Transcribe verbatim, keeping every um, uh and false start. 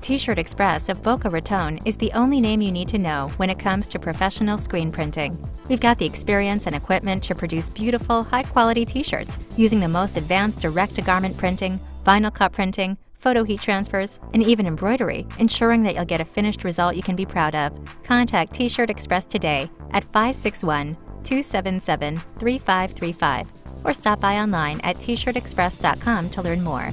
T-Shirt Express of Boca Raton is the only name you need to know when it comes to professional screen printing. We've got the experience and equipment to produce beautiful, high-quality t-shirts using the most advanced direct-to-garment printing, vinyl cut printing, photo heat transfers, and even embroidery, ensuring that you'll get a finished result you can be proud of. Contact T-Shirt Express today at five six one, two seven seven, three five three five or stop by online at t shirt express dot com to learn more.